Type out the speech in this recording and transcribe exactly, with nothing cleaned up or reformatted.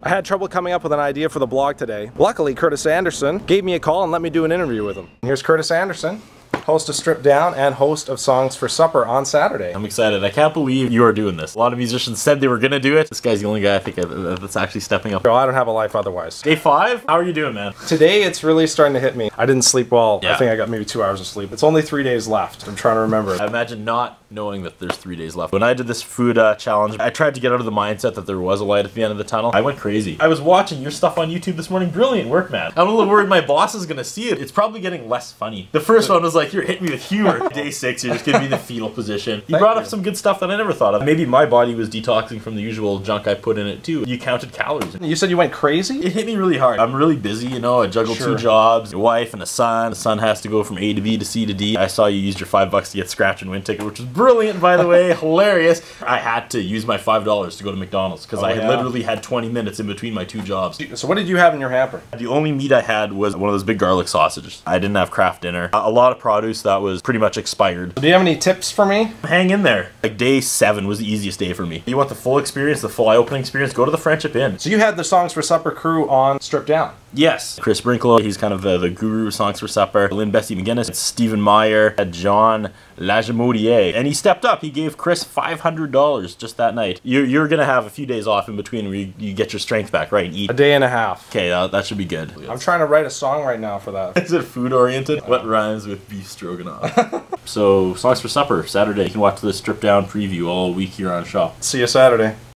I had trouble coming up with an idea for the blog today. Luckily, Curtis Anderson gave me a call and let me do an interview with him. Here's Curtis Anderson, host of Strip Down and host of Songs for Supper on Saturday. I'm excited. I can't believe you are doing this. A lot of musicians said they were gonna do it. This guy's the only guy I think that's actually stepping up. Girl, I don't have a life otherwise. Day five? How are you doing, man? Today, it's really starting to hit me. I didn't sleep well. Yeah. I think I got maybe two hours of sleep. It's only three days left. I'm trying to remember. I imagine not knowing that there's three days left. When I did this food uh, challenge, I tried to get out of the mindset that there was a light at the end of the tunnel. I went crazy. I was watching your stuff on YouTube this morning. Brilliant work, man. I'm a little worried my boss is gonna see it. It's probably getting less funny. The first one was like, you're hitting me with humor. Day six, you're just gonna be in the fetal position. You Thank brought you. up some good stuff that I never thought of. Maybe my body was detoxing from the usual junk I put in it too. You counted calories. You said you went crazy? It hit me really hard. I'm really busy, you know. I juggle sure. two jobs, a wife and a son. The son has to go from A to B to C to D. I saw you used your five bucks to get Scratch and Win ticket, which was brilliant, by the way. Hilarious. I had to use my five dollars to go to McDonald's because oh, I had yeah. literally had twenty minutes in between my two jobs. So what did you have in your hamper? The only meat I had was one of those big garlic sausages. I didn't have Kraft dinner. A lot of produce that was pretty much expired. Do you have any tips for me? Hang in there. Like day seven was the easiest day for me. You want the full experience, the full eye-opening experience, go to the Friendship Inn. So you had the Songs for Supper crew on Strip Down? Yes. Chris Brinklow, he's kind of the, the guru of Songs for Supper. Lynn Bessie McGinnis, Stephen Meyer, John Lajemodier. And he stepped up. He gave Chris five hundred dollars just that night. You're, you're going to have a few days off in between where you, you get your strength back, right? And eat. A day and a half. Okay, uh, that should be good. I'm trying to write a song right now for that. Is it food-oriented? What rhymes with beef stroganoff? So, Songs for Supper, Saturday. You can watch the Strip Down preview all week here on Shop. See you Saturday.